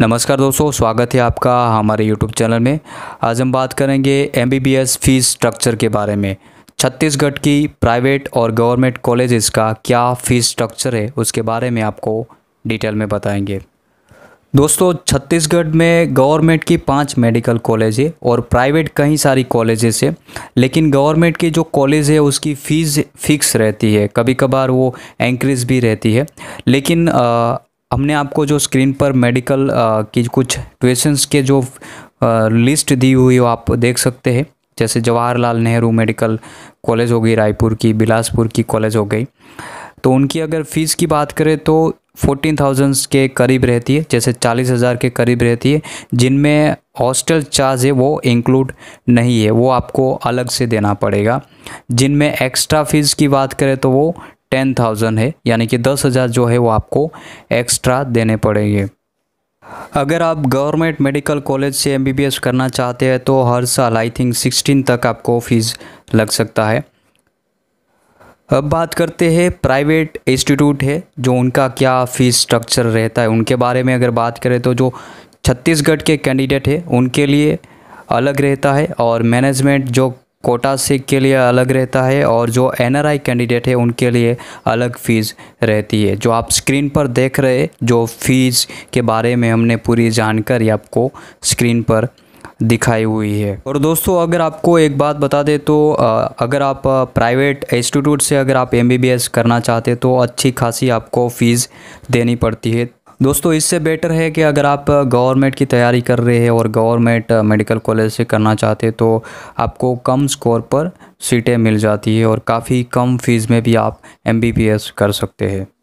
नमस्कार दोस्तों, स्वागत है आपका हमारे YouTube चैनल में। आज हम बात करेंगे एमबीबीएस फ़ीस स्ट्रक्चर के बारे में। छत्तीसगढ़ की प्राइवेट और गवर्नमेंट कॉलेजेस का क्या फ़ीस स्ट्रक्चर है उसके बारे में आपको डिटेल में बताएंगे। दोस्तों, छत्तीसगढ़ में गवर्नमेंट की 5 मेडिकल कॉलेज है और प्राइवेट कई सारी कॉलेजेस है, लेकिन गवर्नमेंट की जो कॉलेज है उसकी फ़ीस फिक्स रहती है, कभी कभार वो इंक्रीज भी रहती है। लेकिन हमने आपको जो स्क्रीन पर मेडिकल की कुछ ट्यूशंस के जो लिस्ट दी हुई वो आप देख सकते हैं, जैसे जवाहरलाल नेहरू मेडिकल कॉलेज हो गई, रायपुर की, बिलासपुर की कॉलेज हो गई। तो उनकी अगर फ़ीस की बात करें तो 14,000 के करीब रहती है, जैसे 40,000 के करीब रहती है, जिनमें हॉस्टल चार्ज है वो इंक्लूड नहीं है, वो आपको अलग से देना पड़ेगा। जिनमें एक्स्ट्रा फीस की बात करें तो वो 10,000 है, यानी कि 10,000 जो है वो आपको एक्स्ट्रा देने पड़ेंगे। अगर आप गवर्नमेंट मेडिकल कॉलेज से एमबीबीएस करना चाहते हैं तो हर साल आई थिंक 16 तक आपको फीस लग सकता है। अब बात करते हैं प्राइवेट इंस्टीट्यूट है जो उनका क्या फ़ीस स्ट्रक्चर रहता है। उनके बारे में अगर बात करें तो जो छत्तीसगढ़ के कैंडिडेट है उनके लिए अलग रहता है, और मैनेजमेंट जो कोटा से के लिए अलग रहता है, और जो एनआरआई कैंडिडेट है उनके लिए अलग फ़ीस रहती है। जो आप स्क्रीन पर देख रहे हैं, जो फ़ीस के बारे में हमने पूरी जानकारी आपको स्क्रीन पर दिखाई हुई है। और दोस्तों, अगर आपको एक बात बता दें तो अगर आप प्राइवेट इंस्टीट्यूट से अगर आप एमबीबीएस करना चाहते हैं तो अच्छी खासी आपको फ़ीस देनी पड़ती है। दोस्तों, इससे बेटर है कि अगर आप गवर्नमेंट की तैयारी कर रहे हैं और गवर्नमेंट मेडिकल कॉलेज से करना चाहते हैं तो आपको कम स्कोर पर सीटें मिल जाती है और काफ़ी कम फीस में भी आप एमबीबीएस कर सकते हैं।